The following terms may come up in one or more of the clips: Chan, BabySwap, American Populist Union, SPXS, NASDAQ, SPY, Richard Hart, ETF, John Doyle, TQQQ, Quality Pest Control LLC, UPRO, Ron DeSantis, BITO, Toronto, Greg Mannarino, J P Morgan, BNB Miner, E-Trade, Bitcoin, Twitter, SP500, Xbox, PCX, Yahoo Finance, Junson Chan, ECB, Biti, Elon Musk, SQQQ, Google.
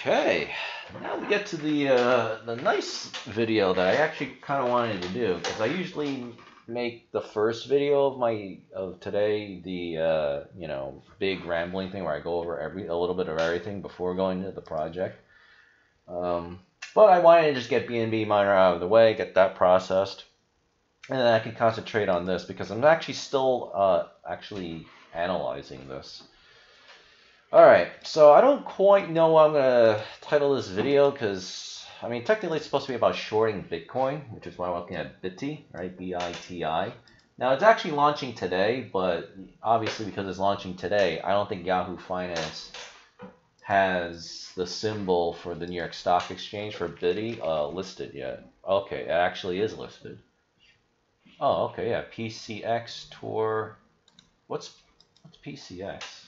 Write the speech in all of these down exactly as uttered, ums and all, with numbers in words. Okay, now we get to the uh, the nice video that I actually kind of wanted to do, because I usually make the first video of my of today the uh, you know, big rambling thing where I go over every a little bit of everything before going into the project. Um, but I wanted to just get B N B Miner out of the way, get that processed, and then I can concentrate on this because I'm actually still uh, actually analyzing this. Alright, so I don't quite know what I'm going to title this video because, I mean, technically it's supposed to be about shorting Bitcoin, which is why I'm looking at Biti, right, B I T I. Now, it's actually launching today, but obviously because it's launching today, I don't think Yahoo Finance has the symbol for the New York Stock Exchange for Biti uh, listed yet. Okay, it actually is listed. Oh, okay, yeah, P C X tour. What's, what's P C X?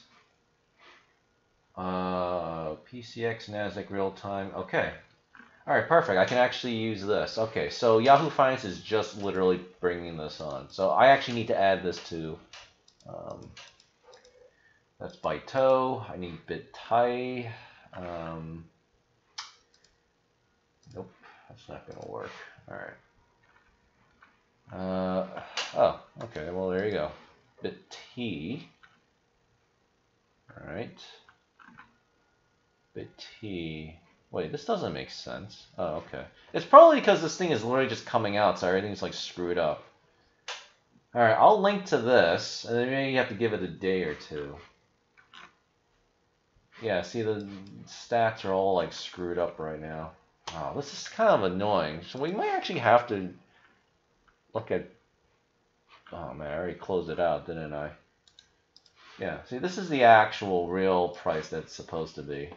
Uh, P C X, NASDAQ, real time. Okay. All right, perfect. I can actually use this. Okay, so Yahoo Finance is just literally bringing this on. So I actually need to add this to, um, that's BITO. I need BitTi. Um, nope, that's not going to work. All right. Uh, oh, okay. Well, there you go. BitT. All right. Biti. Wait, this doesn't make sense. Oh, okay. It's probably because this thing is literally just coming out, so everything's like screwed up. Alright, I'll link to this, and then maybe you have to give it a day or two. Yeah, see, the stats are all like screwed up right now. Oh, this is kind of annoying. So we might actually have to look at... Oh man, I already closed it out, didn't I? Yeah, see, this is the actual real price that's supposed to be.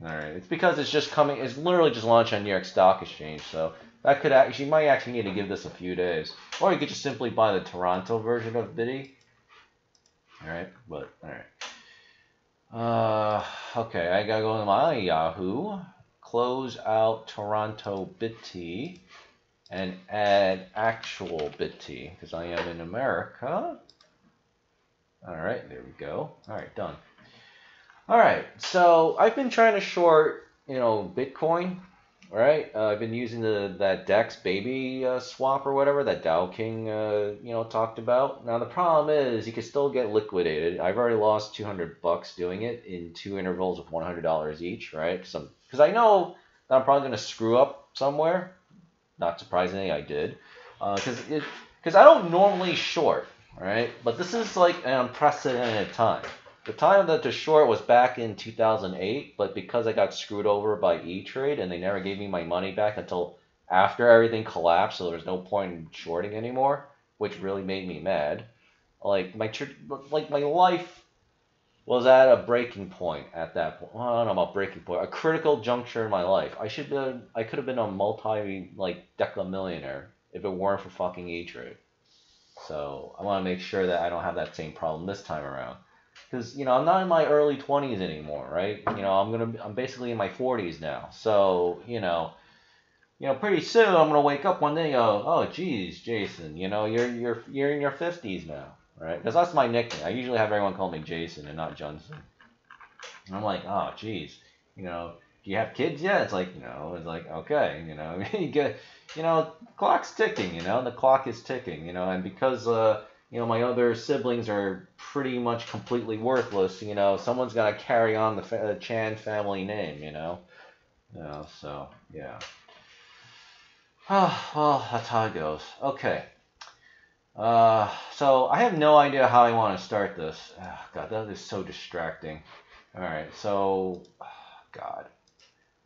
Alright, it's because it's just coming, it's literally just launched on New York Stock Exchange, so that could actually, you might actually need to give this a few days. Or you could just simply buy the Toronto version of Biti. Alright, but, alright. Uh, okay, I gotta go to my Yahoo, close out Toronto Biti, and add actual Biti, because I am in America. Alright, there we go. Alright, done. Alright, so I've been trying to short, you know, Bitcoin, right? Uh, I've been using the that DEX baby uh, swap or whatever that Dow King, uh, you know, talked about. Now the problem is you can still get liquidated. I've already lost two hundred bucks doing it in two intervals of one hundred dollars each, right? Because I know that I'm probably going to screw up somewhere. Not surprisingly, I did. Because uh, because I don't normally short, right? But this is like an unprecedented time. The time that to short was back in two thousand eight, but because I got screwed over by E Trade and they never gave me my money back until after everything collapsed, so there was no point in shorting anymore, which really made me mad. Like my like my life was at a breaking point at that point. Well, I don't know about breaking point, a critical juncture in my life. I should be, I could have been a multi like deca millionaire if it weren't for fucking E Trade. So I want to make sure that I don't have that same problem this time around. Because, you know, I'm not in my early twenties anymore, right? You know, I'm gonna, I'm basically in my forties now. So, you know, you know, pretty soon I'm gonna wake up one day and go, oh, geez, Jason, you know, you're you're you're in your fifties now, right? Because that's my nickname. I usually have everyone call me Jason and not Johnson. And I'm like, oh, geez, you know, do you have kids yet? It's like, no. It's like, okay, you know, you get, you know, clock's ticking, you know, the clock is ticking, you know, and because uh. you know, my other siblings are pretty much completely worthless, you know, someone's got to carry on the, fa the Chan family name, you know, you know, so, yeah. Oh, well, that's how it goes. Okay. Uh, so, I have no idea how I want to start this. Oh, God, that is so distracting. Alright, so, oh, God.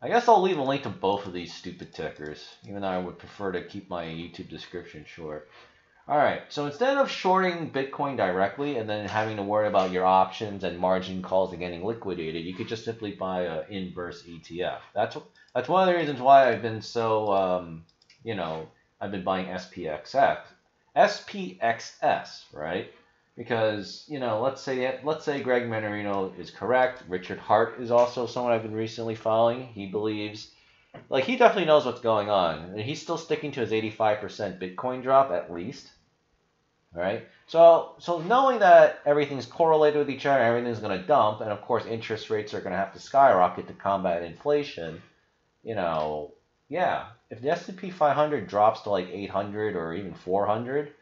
I guess I'll leave a link to both of these stupid tickers, even though I would prefer to keep my YouTube description short. Alright, so instead of shorting Bitcoin directly and then having to worry about your options and margin calls and getting liquidated, you could just simply buy an inverse E T F. That's that's one of the reasons why I've been so, um, you know, I've been buying S P X S, S P X S, right? Because, you know, let's say let's say Greg Mannarino is correct. Richard Hart is also someone I've been recently following. He believes... Like, he definitely knows what's going on, and he's still sticking to his eighty-five percent Bitcoin drop, at least. All right. So so knowing that everything's correlated with each other, everything's going to dump, and of course interest rates are going to have to skyrocket to combat inflation. You know, yeah. If the S and P five hundred drops to like eight hundred or even four hundred,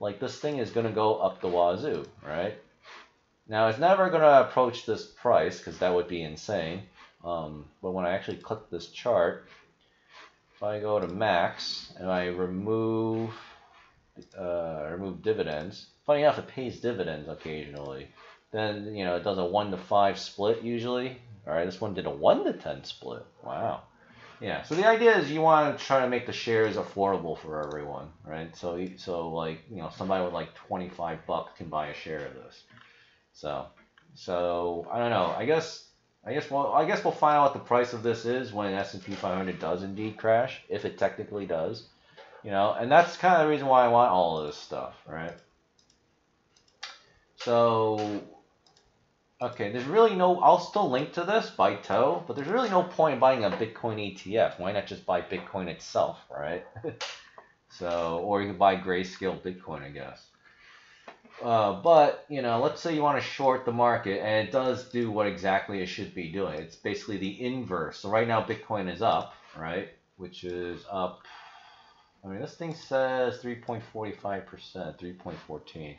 like this thing is going to go up the wazoo, right? Now it's never going to approach this price because that would be insane. Um, but when I actually click this chart, if I go to max and I remove uh, remove dividends, funny enough, it pays dividends occasionally. Then you know it does a one to five split usually. All right, this one did a one to ten split. Wow. Yeah. So the idea is you want to try to make the shares affordable for everyone, right? So so like you know somebody with like twenty-five bucks can buy a share of this. So so I don't know. I guess. I guess well, I guess we'll find out what the price of this is when S and P five hundred does indeed crash, if it technically does, you know. And that's kind of the reason why I want all of this stuff, right? So, okay, there's really no. I'll still link to this BITO, but there's really no point in buying a Bitcoin E T F. Why not just buy Bitcoin itself, right? So, or you can buy Grayscale Bitcoin, I guess. Uh, but, you know, let's say you want to short the market, and it does do what exactly it should be doing. It's basically the inverse. So right now Bitcoin is up, right, which is up. I mean, this thing says three point four five percent, three point one four.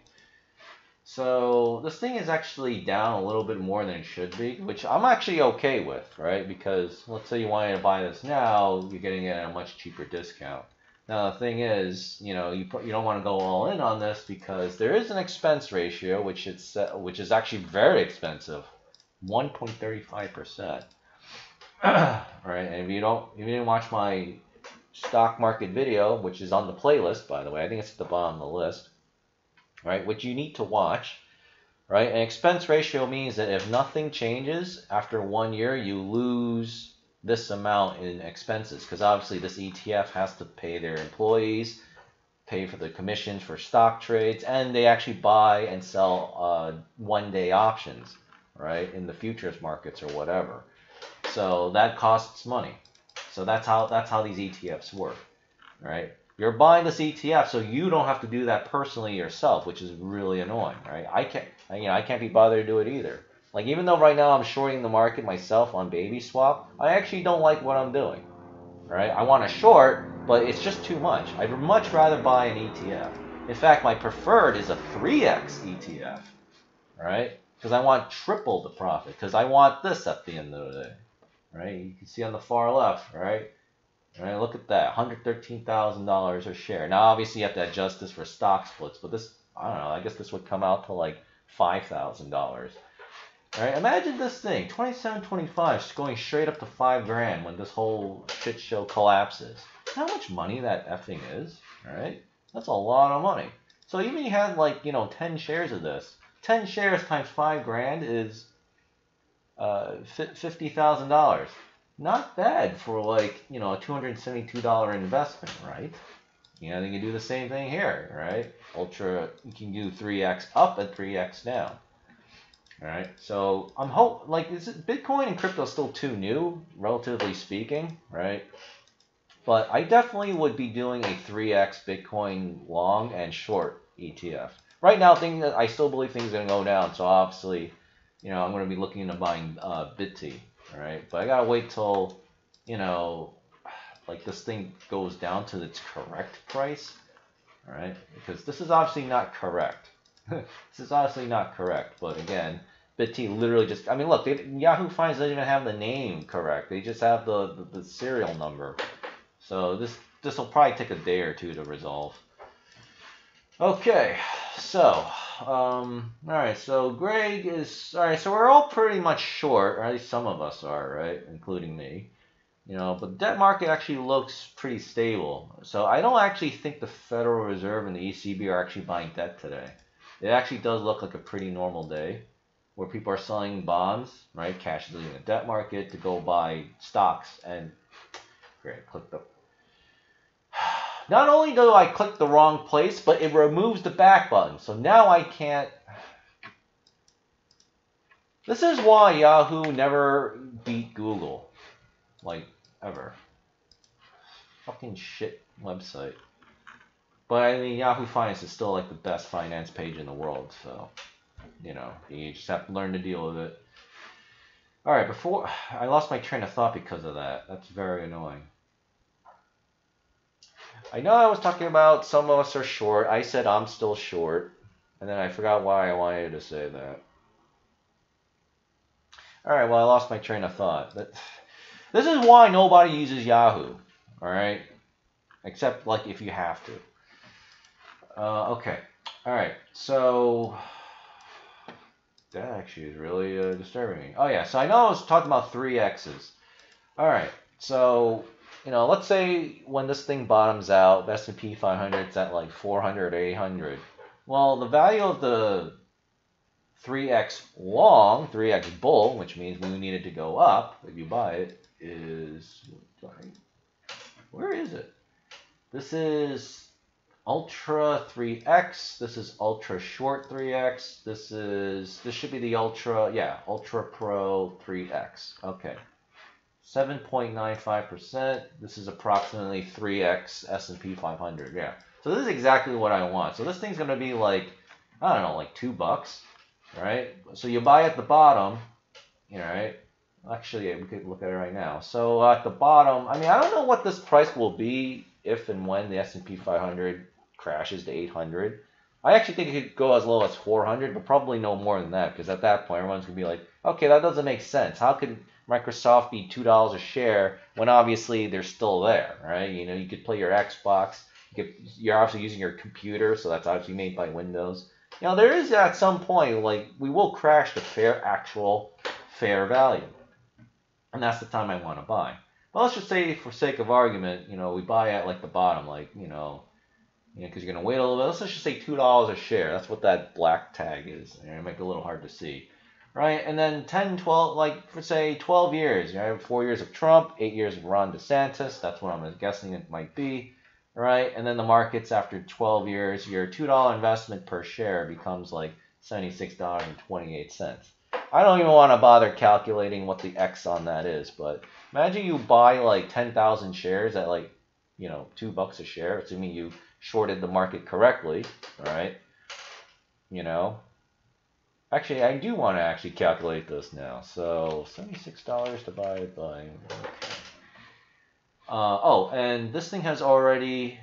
So this thing is actually down a little bit more than it should be, which I'm actually okay with, right, because let's say you wanted to buy this now, you're getting it at a much cheaper discount. Now, the thing is, you know, you, put, you don't want to go all in on this because there is an expense ratio, which, it's, uh, which is actually very expensive, one point three five percent. Right? And if you, don't, if you didn't watch my stock market video, which is on the playlist, by the way, I think it's at the bottom of the list, right, which you need to watch, right? An expense ratio means that if nothing changes after one year, you lose this amount in expenses, because obviously this E T F has to pay their employees, pay for the commissions for stock trades, and they actually buy and sell uh, one-day options, right, in the futures markets or whatever. So that costs money. So that's how that's how these E T Fs work, right? You're buying this E T F, so you don't have to do that personally yourself, which is really annoying, right? I can't, you know, I can't be bothered to do it either. Like, even though right now I'm shorting the market myself on BabySwap, I actually don't like what I'm doing, right? I want to short, but it's just too much. I'd much rather buy an E T F. In fact, my preferred is a three X E T F, right? Because I want triple the profit, because I want this at the end of the day, right? You can see on the far left, right? Right, look at that, one hundred thirteen thousand dollars a share. Now, obviously, you have to adjust this for stock splits, but this, I don't know, I guess this would come out to like five thousand dollars. All right, imagine this thing, twenty-seven twenty-five, going straight up to five grand when this whole shit show collapses. How much money that effing is, all right? That's a lot of money. So even if you had like, you know, ten shares of this, ten shares times five grand is uh, fifty thousand dollars. Not bad for like, you know, a two hundred seventy-two dollar investment, right? You know, they can do the same thing here, right? Ultra, you can do three X up and three X down. All right, so I'm hope like is it Bitcoin and crypto still too new, relatively speaking, right? But I definitely would be doing a three X Bitcoin long and short E T F. Right now, thing that I still believe things are gonna go down, so obviously, you know, I'm gonna be looking into buying uh, Biti, all right? But I gotta wait till, you know, like this thing goes down to its correct price, all right? Because this is obviously not correct. This is obviously not correct, but again. Biti literally just, I mean, look, they, Yahoo Finance doesn't even have the name correct. They just have the, the, the serial number. So this this will probably take a day or two to resolve. Okay, so, um, all right, so Greg is, all right, so we're all pretty much short, or at least some of us are, right, including me. You know, but the debt market actually looks pretty stable. So I don't actually think the Federal Reserve and the E C B are actually buying debt today. It actually does look like a pretty normal day, where people are selling bonds, right? Cash is leaving the debt market to go buy stocks. And great, click the. Not only do I click the wrong place, but it removes the back button. So now I can't. This is why Yahoo never beat Google, like ever. Fucking shit website. But I mean, Yahoo Finance is still like the best finance page in the world, so you know, you just have to learn to deal with it. All right, before I lost my train of thought because of that. That's very annoying. I know I was talking about some of us are short. I said I'm still short, and then I forgot why I wanted to say that. All right, well, I lost my train of thought. But this is why nobody uses Yahoo, all right? Except, like, if you have to. Uh, okay, all right, so that actually is really uh, disturbing me. Oh, yeah, so I know I was talking about three X's. All right, so, you know, let's say when this thing bottoms out, the S and P five hundred is at, like, four hundred or eight hundred. Well, the value of the three X long, three X bull, which means we need it to go up if you buy it, is, sorry, where is it? This is ultra three X, this is ultra short three X, this is, this should be the ultra, yeah, ultra pro three X, okay. seven point nine five percent, this is approximately three X S and P five hundred, yeah. So this is exactly what I want. So this thing's gonna be like, I don't know, like two bucks. Right, so you buy at the bottom, you know, right? Actually, yeah, we could look at it right now. So uh, at the bottom, I mean, I don't know what this price will be if and when the S and P five hundred crashes to eight hundred. I actually think it could go as low as four hundred, but probably no more than that, because at that point, everyone's going to be like, okay, that doesn't make sense. How could Microsoft be two dollars a share when obviously they're still there, right? You know, you could play your Xbox. You could, you're obviously using your computer, so that's obviously made by Windows. You know, there is at some point, like, we will crash to fair, actual fair value. And that's the time I want to buy. But let's just say, for sake of argument, you know, we buy at, like, the bottom, like, you know, you know, because you're going to wait a little bit. Let's just say two dollars a share. That's what that black tag is. You know, it might be a little hard to see, right? And then ten, twelve, like, for, say, twelve years. You know, I have four years of Trump, eight years of Ron DeSantis. That's what I'm guessing it might be. Right, and then the markets after twelve years, your two dollar investment per share becomes like seventy-six dollars and twenty-eight cents. I don't even want to bother calculating what the X on that is, but imagine you buy like ten thousand shares at like, you know, two bucks a share, assuming you shorted the market correctly, all right? You know, actually, I do want to actually calculate this now. So seventy-six dollars divided by... Okay. Uh, oh, and this thing has already,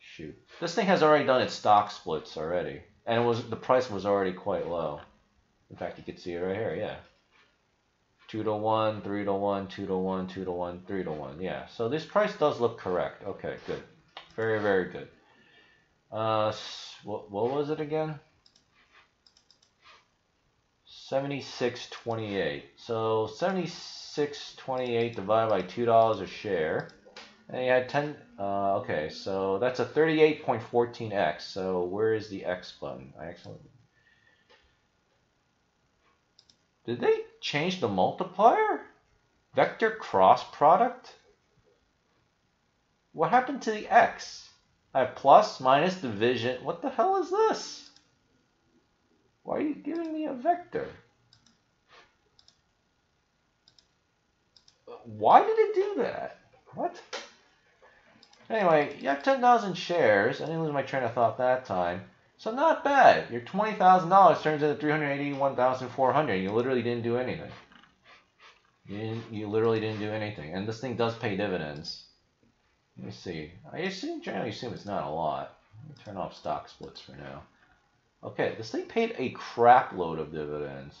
shoot, this thing has already done its stock splits already, and it was the price was already quite low. In fact, you could see it right here, yeah. Two to one, three to one, two to one, two to one, three to one, yeah. So this price does look correct. Okay, good, very, very good. Uh, what what was it again? seventy-six twenty-eight. So seventy-six. six twenty-eight divided by two dollars a share, and you had ten, uh, okay, so that's a thirty-eight point one four X, so where is the X button? I actually, did they change the multiplier? Vector cross product? What happened to the X? I have plus, minus, division, what the hell is this? Why are you giving me a vector? Why did it do that? What? Anyway, you have ten thousand shares. I didn't lose my train of thought that time. So not bad. Your twenty thousand dollars turns into three hundred eighty-one thousand four hundred dollars. You literally didn't do anything. You, didn't, you literally didn't do anything. And this thing does pay dividends. Let me see. I assume, generally assume it's not a lot. Let me turn off stock splits for now. Okay, this thing paid a crap load of dividends.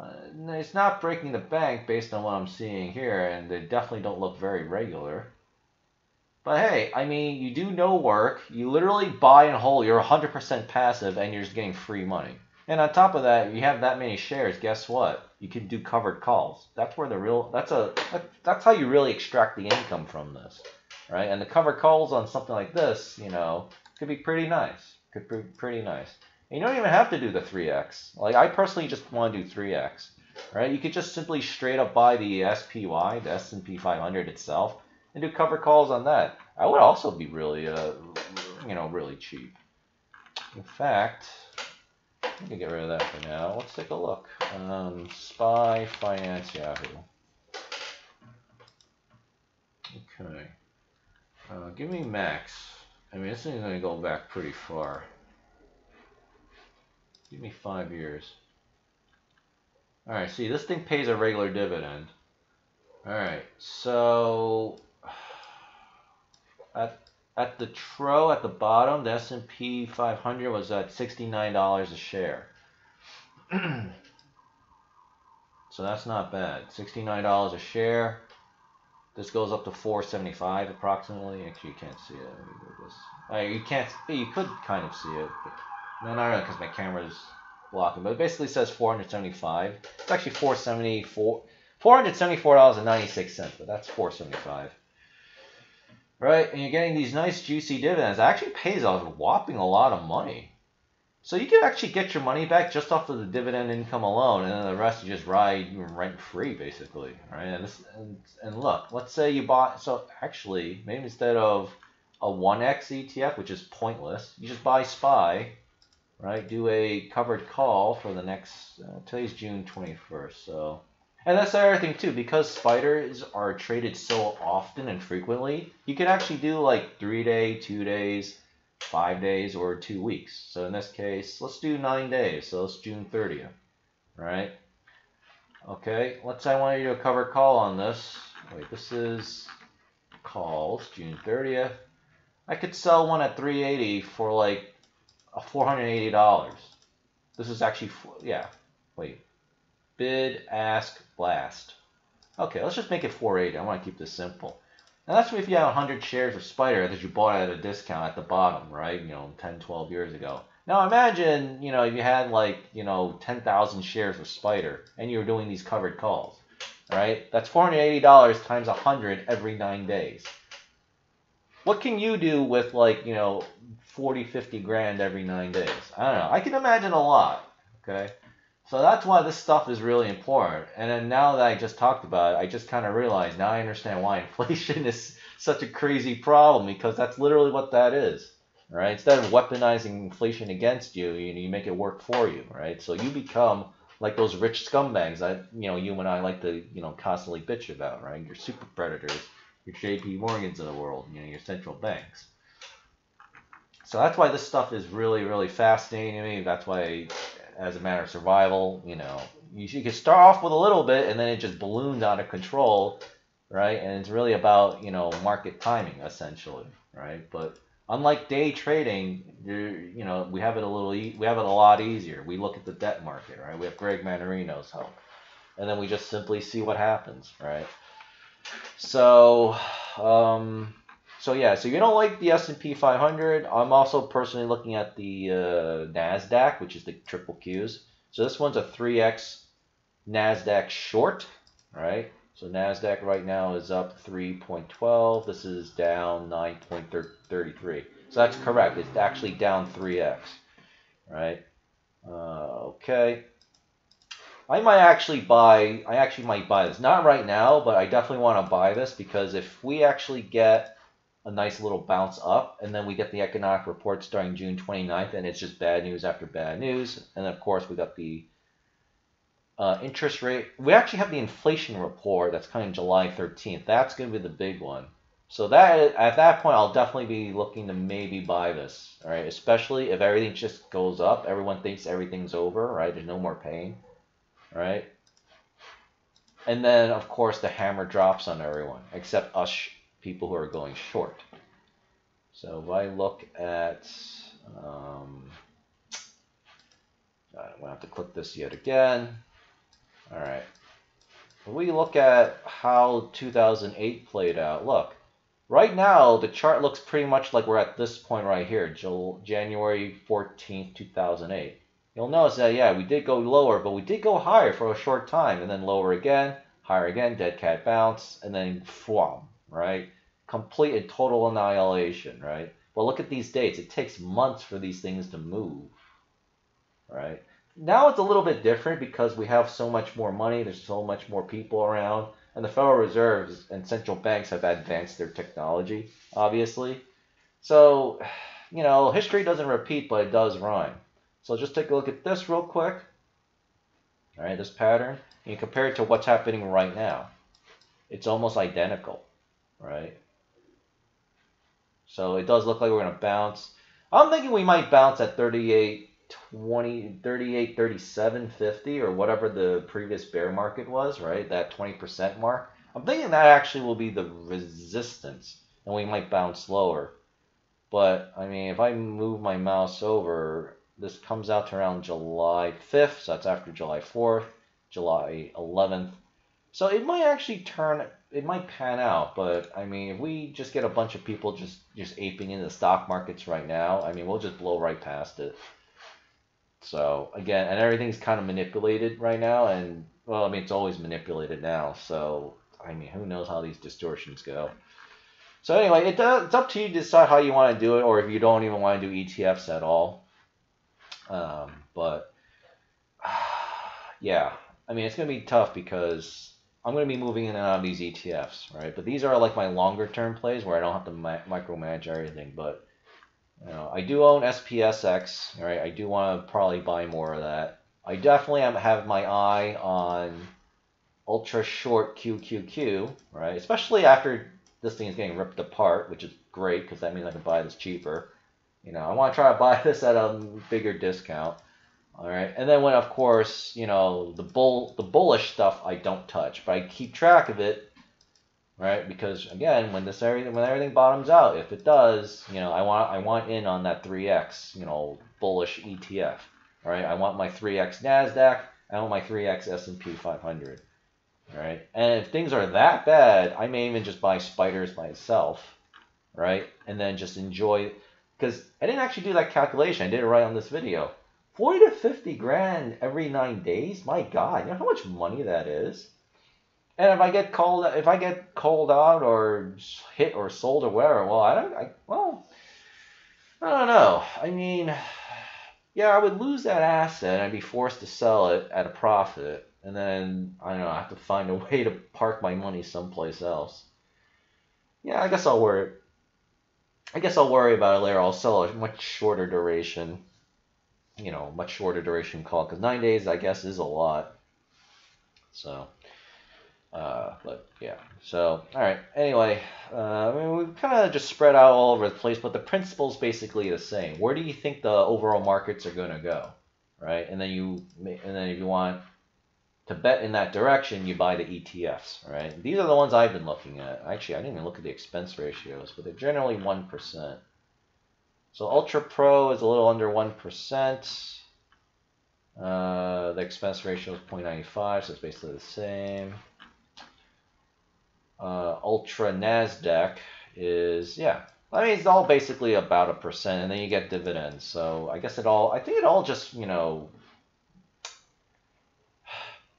Uh, it's not breaking the bank based on what I'm seeing here, and they definitely don't look very regular. But hey, I mean, you do no work, you literally buy and hold, you're one hundred percent passive, and you're just getting free money. And on top of that, you have that many shares, guess what? You can do covered calls. That's where the real, that's a, that, that's how you really extract the income from this, right? And the covered calls on something like this, you know, could be pretty nice, could be pretty nice. You don't even have to do the three X. Like, I personally just want to do three X, right? You could just simply straight up buy the S P Y, the S and P five hundred itself, and do cover calls on that. I would also be really, uh, you know, really cheap. In fact, I can get rid of that for now. Let's take a look. Um, S P Y, Finance, Yahoo. Okay. Uh, give me max. I mean, this thing's going to go back pretty far. Give me five years. All right, see, this thing pays a regular dividend. All right, so at, at the trough, at the bottom, the S and P five hundred was at sixty-nine dollars a share. So that's not bad, sixty-nine dollars a share. This goes up to four seventy-five approximately. Actually, you can't see it. Let me do this. Right, you can't. You could kind of see it. But no, not really, because my camera's blocking. But it basically says four seventy-five. It's actually four seventy-four. four hundred seventy-four dollars and ninety-six cents. But that's four seventy-five. Right, and you're getting these nice juicy dividends. It actually pays a whopping a lot of money. So you can actually get your money back just off of the dividend income alone, and then the rest you just ride rent free, basically, right? And, this, and, and look, let's say you bought, so actually, maybe instead of a one X E T F, which is pointless, you just buy S P Y, right? Do a covered call for the next, uh, today's June twenty-first, so. And that's the other thing too, because spiders are traded so often and frequently, you can actually do like three day, two days, five days or two weeks. So in this case, let's do nine days. So it's June thirtieth, right? Okay, let's say I want to do a cover call on this. Wait, this is calls, June thirtieth. I could sell one at three eighty for like four hundred eighty dollars. This is actually, yeah, wait, bid, ask, blast. Okay, let's just make it four eighty. I want to keep this simple. Now that's if you have one hundred shares of Spider that you bought at a discount at the bottom, right? You know, ten, twelve years ago. Now imagine, you know, if you had like, you know, ten thousand shares of Spider and you were doing these covered calls, right? That's four hundred eighty dollars times one hundred every nine days. What can you do with like, you know, forty, fifty grand every nine days? I don't know. I can imagine a lot, okay? So that's why this stuff is really important. And then now that I just talked about it, I just kind of realized, now I understand why inflation is such a crazy problem, because that's literally what that is, right? Instead of weaponizing inflation against you, you, you make it work for you, right? So you become like those rich scumbags that, you know, you and I like to, you know, constantly bitch about, right? Your super predators, your J P Morgans of the world, you know, your central banks. So that's why this stuff is really, really fascinating to me. That's why, as a matter of survival, you know, you, you can start off with a little bit and then it just balloons out of control, right? And it's really about, you know, market timing, essentially, right? But unlike day trading, you know, we have it a little, e we have it a lot easier. We look at the debt market, right? We have Greg Mannarino's help, and then we just simply see what happens, right? So, um, so yeah, so you don't like the S and P five hundred. I'm also personally looking at the uh, NASDAQ, which is the triple Qs. So this one's a three X NASDAQ short, right? So NASDAQ right now is up three point one two. This is down nine point three three. So that's correct. It's actually down three X, right? Uh, okay. I might actually buy, I actually might buy this. Not right now, but I definitely want to buy this, because if we actually get a nice little bounce up, and then we get the economic report starting June twenty-ninth, and it's just bad news after bad news. And then, of course, we got the uh, interest rate. We actually have the inflation report that's coming July thirteenth. That's going to be the big one. So that at that point, I'll definitely be looking to maybe buy this, all right? Especially if everything just goes up. Everyone thinks everything's over, right? There's no more pain, right? And then, of course, the hammer drops on everyone, except us people who are going short. So if I look at, um, I don't have to click this yet again. All right. If we look at how two thousand eight played out, look, right now the chart looks pretty much like we're at this point right here, January fourteenth, two thousand eight. You'll notice that, yeah, we did go lower, but we did go higher for a short time, and then lower again, higher again, dead cat bounce, and then fwom. Right? Complete and total annihilation, right? But look at these dates. It takes months for these things to move, right? Now it's a little bit different because we have so much more money. There's so much more people around. And the Federal Reserves and central banks have advanced their technology, obviously. So, you know, history doesn't repeat, but it does rhyme. So just take a look at this real quick. All right, this pattern. And compare it to what's happening right now. It's almost identical. Right? So it does look like we're going to bounce. I'm thinking we might bounce at thirty-eight twenty, thirty-eight thirty-seven fifty or whatever the previous bear market was, right? That twenty percent mark. I'm thinking that actually will be the resistance, and we might bounce lower. But, I mean, if I move my mouse over, this comes out to around July fifth, so that's after July fourth, July eleventh. So it might actually turn, it might pan out, but, I mean, if we just get a bunch of people just, just aping into the stock markets right now, I mean, we'll just blow right past it. So, again, and everything's kind of manipulated right now, and, well, I mean, it's always manipulated now, so... I mean, who knows how these distortions go. So anyway, it does, it's up to you to decide how you want to do it, or if you don't even want to do E T Fs at all. Um, but, uh, yeah, I mean, it's going to be tough because I'm going to be moving in and out of these E T Fs, right? But these are like my longer-term plays where I don't have to mi micromanage everything. But, you know, I do own S P X S, right? I do want to probably buy more of that. I definitely have my eye on... ultra short Q Q Q, right? Especially after this thing is getting ripped apart, which is great because that means I can buy this cheaper. You know, I want to try to buy this at a bigger discount. All right, and then when, of course, you know, the bull, the bullish stuff I don't touch, but I keep track of it, right? Because again, when this area, when everything bottoms out, if it does, you know, I want I want in on that three X, you know, bullish E T F. All right, I want my three X NASDAQ. I want my three X S and P five hundred. Right, and if things are that bad, I may even just buy spiders myself, right? And then just enjoy, because I didn't actually do that calculation. I did it right on this video. forty to fifty grand every nine days. My God, you know how much money that is. And if I get called, if I get called out or hit or sold or whatever, well, I don't. I, well, I don't know. I mean, yeah, I would lose that asset. And I'd be forced to sell it at a profit. And then, I don't know, I have to find a way to park my money someplace else. Yeah, I guess I'll worry. I guess I'll worry about it later. I'll sell a much shorter duration, you know, much shorter duration call. Because nine days, I guess, is a lot. So, uh, but, yeah. So, all right. Anyway, uh, I mean, we've kind of just spread out all over the place. But the principle's basically the same. Where do you think the overall markets are going to go, right? And then you, and then if you want... to bet in that direction, you buy the E T Fs, right? These are the ones I've been looking at. Actually, I didn't even look at the expense ratios, but they're generally one percent. So Ultra Pro is a little under one percent. Uh, the expense ratio is zero point nine five, so it's basically the same. Uh, Ultra NASDAQ is, yeah. I mean, it's all basically about a percent, and then you get dividends. So I guess it all, I think it all just, you know...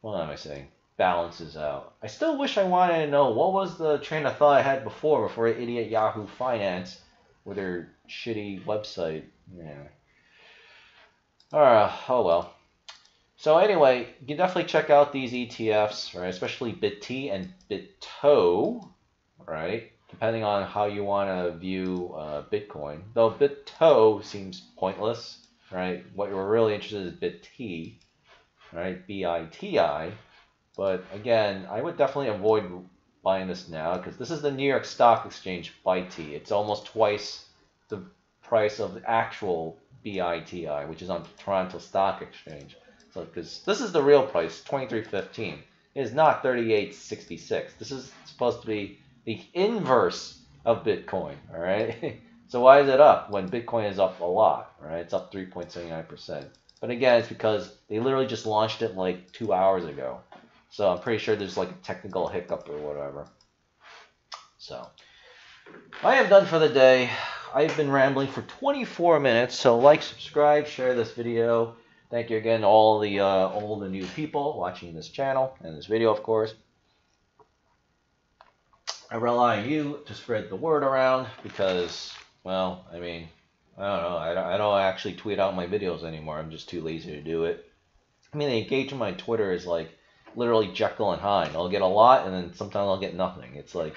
What am I saying? Balances out. I still wish I wanted to know what was the train of thought I had before, before idiot Yahoo Finance with their shitty website. Yeah. Alright, oh well. So anyway, you can definitely check out these E T Fs, right? Especially B I T and BITO, right? Depending on how you want to view uh, Bitcoin. Though BITO seems pointless, right? What you're really interested in is B I T. Right, B I T I, but again, I would definitely avoid buying this now because this is the New York Stock Exchange B I T I. It's almost twice the price of the actual B I T I, which is on the Toronto Stock Exchange. So, because this is the real price, twenty-three fifteen. It is not thirty-eight sixty-six. This is supposed to be the inverse of Bitcoin. All right. So why is it up when Bitcoin is up a lot? Right, it's up three point seven nine percent. But again, it's because they literally just launched it like two hours ago. So I'm pretty sure there's like a technical hiccup or whatever. So I am done for the day. I've been rambling for twenty-four minutes. So like, subscribe, share this video. Thank you again to all the uh, old and new people watching this channel and this video, of course. I rely on you to spread the word around because, well, I mean... I don't know. I don't, I don't actually tweet out my videos anymore. I'm just too lazy to do it. I mean, the engagement on my Twitter is like literally Jekyll and Hyde. I'll get a lot, and then sometimes I'll get nothing. It's like,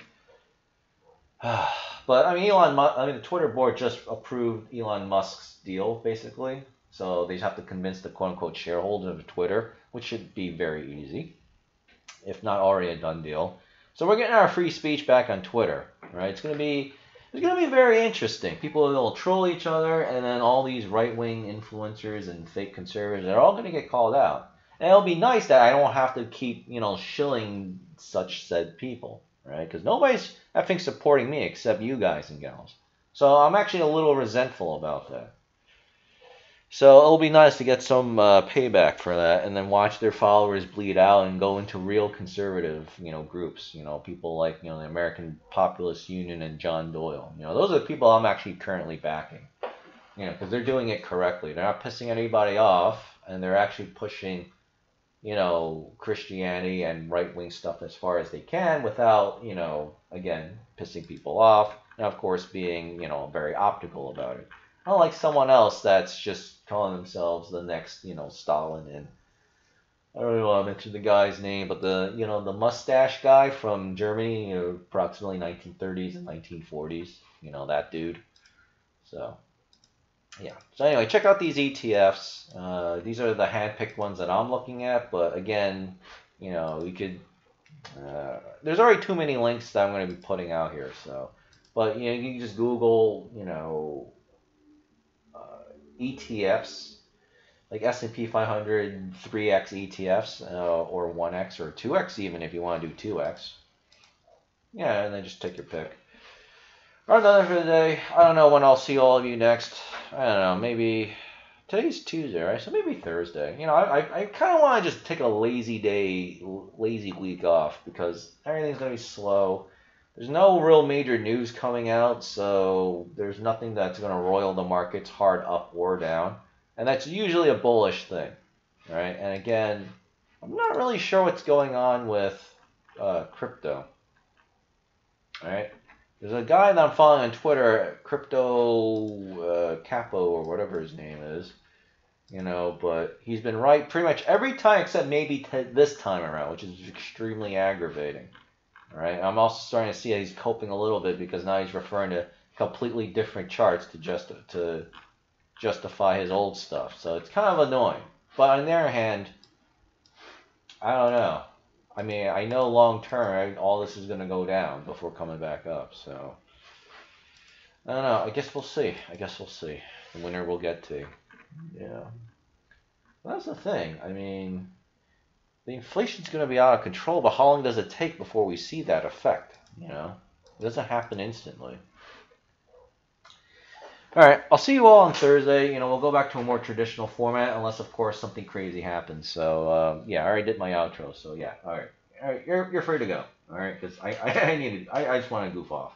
uh, but I mean, Elon. I mean, the Twitter board just approved Elon Musk's deal, basically. So they just have to convince the quote-unquote shareholder of Twitter, which should be very easy, if not already a done deal. So we're getting our free speech back on Twitter, right? It's going to be. it's going to be very interesting. People will troll each other, and then all these right-wing influencers and fake conservatives, they're all going to get called out. And it'll be nice that I don't have to keep, you know, shilling such said people, right? Because nobody's effing supporting me except you guys and gals. So I'm actually a little resentful about that. So it'll be nice to get some uh, payback for that, and then watch their followers bleed out and go into real conservative, you know, groups. You know, people like, you know, the American Populist Union and John Doyle. You know, those are the people I'm actually currently backing. You know, because they're doing it correctly. They're not pissing anybody off, and they're actually pushing, you know, Christianity and right-wing stuff as far as they can without, you know, again, pissing people off, and of course being, you know, very optical about it. Not like someone else that's just calling themselves the next, you know, Stalin. And I don't really want to mention the guy's name, but the, you know, the mustache guy from Germany, you know, approximately nineteen thirties and nineteen forties, you know, that dude. So, yeah. So anyway, check out these E T Fs. Uh, these are the hand-picked ones that I'm looking at, but again, you know, you could, uh, there's already too many links that I'm going to be putting out here, so, but, you know, you can just Google, you know, E T Fs, like S and P five hundred, three X E T Fs, uh, or one X, or two X even if you want to do two X. Yeah, and then just take your pick. All right, that's it for the day. I don't know when I'll see all of you next. I don't know, maybe... Today's Tuesday, right? So maybe Thursday. You know, I, I, I kind of want to just take a lazy day, lazy week off, because everything's going to be slow. There's no real major news coming out, so there's nothing that's going to roil the markets hard up or down. And that's usually a bullish thing, right? And again, I'm not really sure what's going on with uh, crypto, all right? There's a guy that I'm following on Twitter, Crypto uh, Capo or whatever his name is, you know, but he's been right pretty much every time except maybe t this time around, which is extremely aggravating. Right. I'm also starting to see that he's coping a little bit because now he's referring to completely different charts to just to justify his old stuff. So it's kind of annoying. But on the other hand, I don't know. I mean, I know long term, right, all this is going to go down before coming back up. So I don't know. I guess we'll see. I guess we'll see. The winner we'll get to. Yeah. Well, that's the thing. I mean. The inflation's going to be out of control, but how long does it take before we see that effect? You know, it doesn't happen instantly. All right, I'll see you all on Thursday. You know, we'll go back to a more traditional format, unless, of course, something crazy happens. So, uh, yeah, I already did my outro. So, yeah, all right, all right, you're you're free to go. All right, because I, I I needed I I just want to goof off.